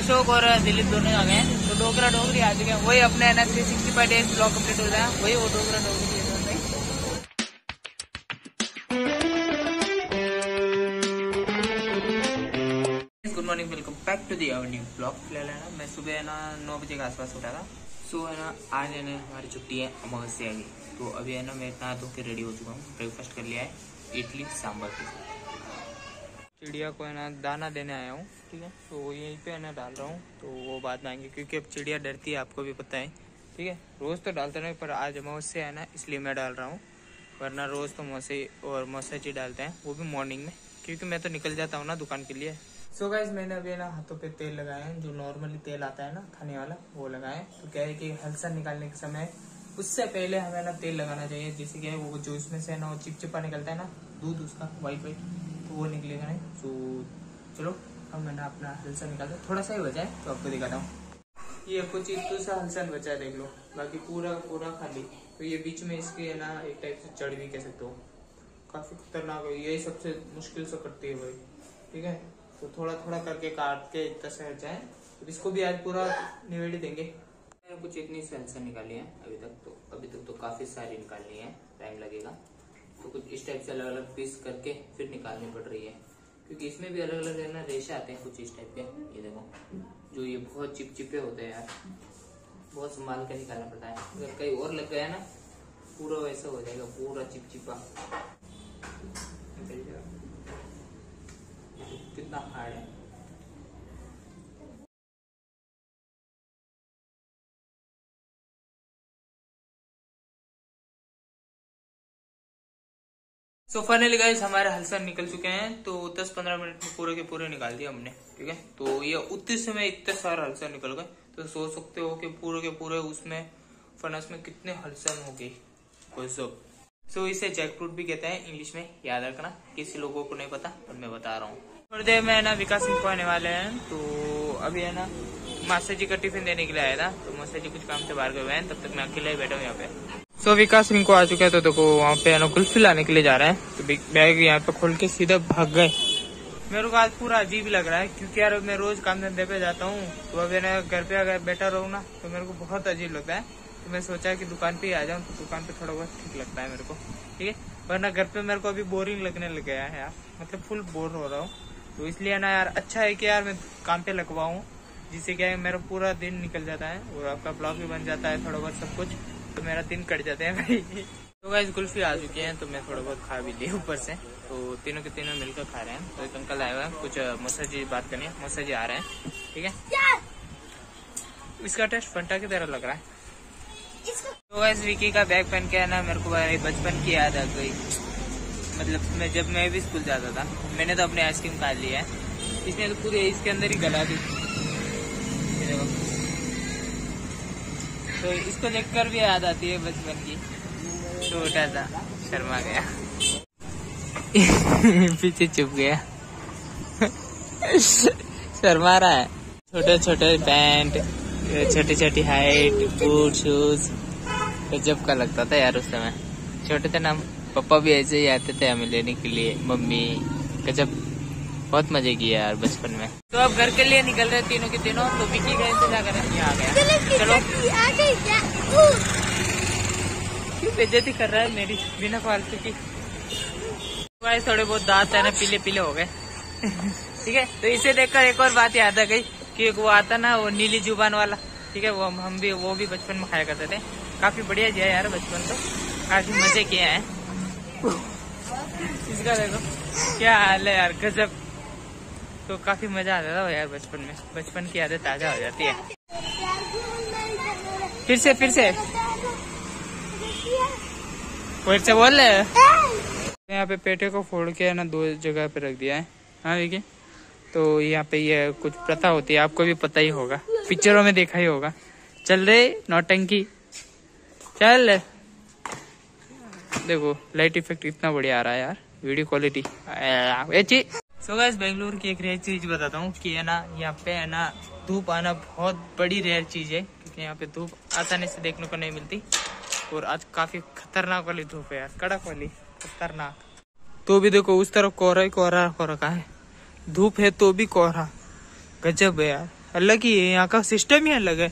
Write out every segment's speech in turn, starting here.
अशोक और दिलीप दोनों आ गए हैं, तो डोगरा डोगरी आ चुके हैं। वही अपने है ना 365 डेज ब्लॉग कम्प्लीट हो रहा है, वही वो Dogra Dogri. Good morning, welcome back to the our new blog. फिलहाल है ना मैं सुबह है ना 9 बजे के आसपास उठा था। सो है ना आज है ना हमारी छुट्टी है अमावस्या की, तो अभी है ना मैं इतना धो के रेडी हो चुका हूँ। ब्रेकफास्ट कर लिया है इडली सांभर के साथ। चिड़िया को है ना दाना देने आया हूँ, ठीक है। तो यहीं पे है ना डाल रहा हूँ, तो वो बाद में आएंगे क्योंकि अब चिड़िया डरती है, आपको भी पता है, ठीक है। रोज़ तो डालता नहीं, पर आज अमावस्या है ना इसलिए मैं डाल रहा हूँ, वरना रोज़ तो मौसी और मौसा जी डालते हैं, वो भी मॉर्निंग में, क्योंकि मैं तो निकल जाता हूँ ना दुकान के लिए। सो गाइस मैंने अभी ना हाथों पे तेल लगाया है, जो नॉर्मली तेल आता है ना खाने वाला, वो लगाया है। तो क्या है कि हलचल निकालने के समय उससे पहले हमें ना तेल लगाना चाहिए, जैसे क्या है वो जो इसमें से ना वो चिपचिपा निकलता है ना दूध उसका वाइट वाइट, तो वो निकलेगा नहीं। सो चलो अब मैंने अपना हलचल निकाला, थोड़ा सा ही बचा है तो आपको दिखाता हूँ। ये कुछ इस हलचल बचा है, देख लो, बाकी पूरा पूरा खाली। तो ये बीच में इसके ना एक टाइप से जड़ भी कह सकते हो, काफ़ी खतरनाक है, यही सबसे मुश्किल से कटती है भाई, ठीक है। तो थोड़ा थोड़ा करके काट के इतना सहज जाए, तो इसको भी आज पूरा निवेड़ देंगे। मैंने कुछ इतनी सेंसर निकाली है अभी तक तो काफ़ी सारी निकालनी है, टाइम लगेगा। तो कुछ इस टाइप से अलग अलग पीस करके फिर निकालनी पड़ रही है, क्योंकि इसमें भी अलग अलग है ना रेशे आते हैं कुछ इस टाइप के। ये देखो जो ये बहुत चिपचिपे होते हैं यार, बहुत संभाल कर निकालना पड़ता है। अगर कहीं और लग गया ना पूरा वैसा हो जाएगा, पूरा चिपचिपा, कितना हार्ड है। सो फाइनली गाइस हमारे हलचल निकल चुके हैं, तो 10-15 मिनट में पूरे के पूरे निकाल दिया हमने, ठीक है। तो ये उतने समय इतने सारा हलचल निकल गए, तो सोच सकते हो कि पूरे के पूरे उसमें फनस में कितने हलचल हो गई। सो इसे जैकफ्रूट भी कहते हैं इंग्लिश में, याद रखना, किसी लोगों को नहीं पता पर मैं बता रहा हूँ। थोड़ी देर में ना विकास सिंह को आने वाले हैं, तो अभी है ना मास्टर जी का टिफिन देने के लिए आया था, तो मास्टर जी कुछ काम से बाहर गए हुए हैं, तब तक मैं अकेला ही बैठा हूँ यहाँ पे। सो विकास सिंह को आ चुका है, तो देखो वहाँ पे है ना कुल्फी लाने के लिए जा रहे हैं, तो बैग यहाँ पे खोल के सीधा भाग गए। मेरे को आज पूरा अजीब लग रहा है, क्योंकि यार मैं रोज काम धंधे पे जाता हूँ, तो अभी ना घर पे अगर बैठा रहूँ ना तो मेरे को बहुत अजीब लगता है। तो मैं सोचा कि दुकान पे ही आ जाऊँ, तो दुकान पे थोड़ा बहुत ठीक लगता है मेरे को, ठीक है। वरना घर पे मेरे को अभी बोरिंग लगने लग गया है यार, मतलब फुल बोर हो रहा हूँ। तो इसलिए ना यार अच्छा है कि यार मैं काम पे लगवाऊँ, जिससे क्या है मेरा पूरा दिन निकल जाता है और आपका ब्लॉग भी बन जाता है, थोड़ा बहुत सब कुछ, तो मेरा दिन कट जाता है भाई। तो गाइस कुल्फी आ चुकी है, तो मैं थोड़ा बहुत खा भी लिया ऊपर से, तो तीनों के तीनों मिलकर खा रहे हैं। तो एक अंकल आए हुए हैं, कुछ मौसा जी बात करनी है, मौसा जी आ रहे हैं, ठीक है। इसका टेस्ट फंटा की तरह लग रहा है। तो वैसे विकी का बैग पहन के है ना मेरे को भाई बचपन की याद आ गई, मतलब मैं जब मैं भी स्कूल जाता था, मैंने तो अपने आइसक्रीम खा ली है, इसने तो पूरे इसके अंदर ही गला दी। तो इसको देखकर भी याद आती है बचपन की, छोटा था शर्मा गया पीछे चुप गया शर्मा रहा है। छोटे छोटे पैंट, छोटी छोटी हाइट, बूट, शूज, गजब का लगता था यार उस समय। छोटे थे ना, पापा भी ऐसे ही आते थे हमें लेने के लिए, मम्मी, गजब, बहुत मजे किए यार बचपन में। तो अब घर के लिए निकल रहे तीनों के तीनों, तो विकी गए थे जाकर आ गया। चलो क्यों बेइज्जती कर रहा है मेरी बिना फालतू की। थोड़े बहुत दांत है ना पीले पीले हो गए, ठीक है। तो इसे देखकर एक और बात याद आ गई कि वो आता ना वो नीली जुबान वाला, ठीक है, वो हम भी वो भी बचपन में खाया करते थे। काफी बढ़िया जिया यार बचपन, तो काफी मजे किए हैं। इसका देखो क्या हाल है यार, गजब। तो काफी मजा आता था यार बचपन में, बचपन की यादें ताजा हो जाती है। फिर से बोल रहे यहाँ पे पेटे को फोड़ के ना 2 जगह पे रख दिया है, हाँ देखिए। तो यहाँ पे ये कुछ प्रथा होती है, आपको भी पता ही होगा, पिक्चरों में देखा ही होगा। चल रे नौटंकी चल, देखो लाइट इफेक्ट इतना बढ़िया आ रहा है यार, वीडियो क्वालिटी अच्छी। सो गाइस बेंगलुरु की एक रेयर चीज बताता हूँ कि है ना यहाँ पे है ना धूप आना बहुत बड़ी रेयर चीज है, क्योंकि यहाँ पे धूप आसानी से देखने को नहीं मिलती, और आज काफी खतरनाक वाली धूप है यार, कड़क वाली, खतरनाक। तो भी देखो उस तरफ कोहरा ही कोहरा हो रखा है, धूप है तो भी कोहरा, गजब है यार। अलग ही है, यहाँ का सिस्टम ही अलग है,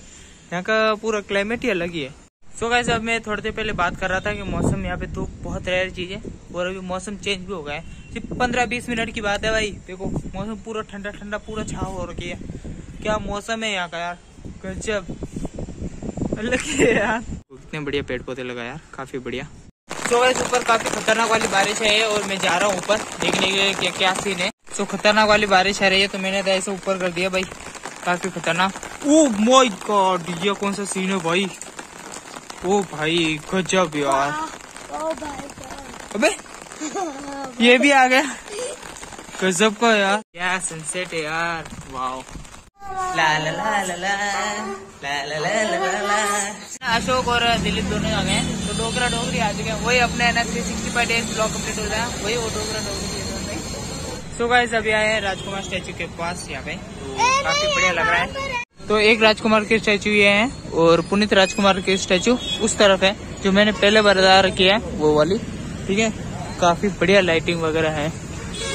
यहाँ का पूरा क्लाइमेट ही अलग ही है। सो गाइस, अब मैं थोड़ी देर पहले बात कर रहा था कि मौसम यहाँ पे तो बहुत रेयर चीज है और अभी मौसम चेंज भी हो गया है, सिर्फ 15-20 मिनट की बात है भाई। देखो मौसम पूरा ठंडा ठंडा पूरा छाव हो रखी है, क्या मौसम है यहाँ का यार, गजब अलग ही है यार। इतने बढ़िया पेड़ पौधे लगा यार, काफी बढ़िया। सो गाइस, ऊपर काफी खतरनाक वाली बारिश है और मैं जा रहा हूँ ऊपर देखने के लिए क्या सीन है। सो खतरनाक वाली बारिश आ रही है तो मैंने ऐसे ऊपर कर दिया भाई, काफी खतरनाक। ओ माय गॉड, ये कौन सा सीन है भाई, ओ भाई गजब यार। अबे ये भी आ गया, गजब का यार, क्या सनसेट है यार, वाह। अशोक और दिलीप दोनों आ गए हैं, तो डोगरा डोगरी आ चुके हैं, वही अपने है ना 365 डेज ब्लॉग कम्प्लीट हो रहा है, वही वो डोगरा डोगरी। तो गाइस, अभी आए हैं राजकुमार स्टैचू के पास, यहाँ पे काफी बढ़िया लग रहा है। तो एक राजकुमार के स्टैचू ये है और पुनीत राजकुमार के स्टैचू उस तरफ है जो मैंने पहले बता रखी है वो वाली, ठीक है। काफी बढ़िया लाइटिंग वगैरह है,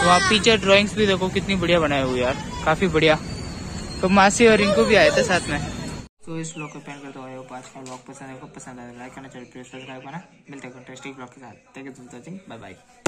वहाँ पीछे ड्राइंग्स भी देखो कितनी बढ़िया बनाए हुए यार, काफी बढ़िया। तो मासी और रिंकू भी आए थे साथ में। तो इस ब्लॉग को पेंट करते हुए पाँच का ब्लॉग पसंद है, लाइक करना चाहिए, मिलते हैं बाय बाय।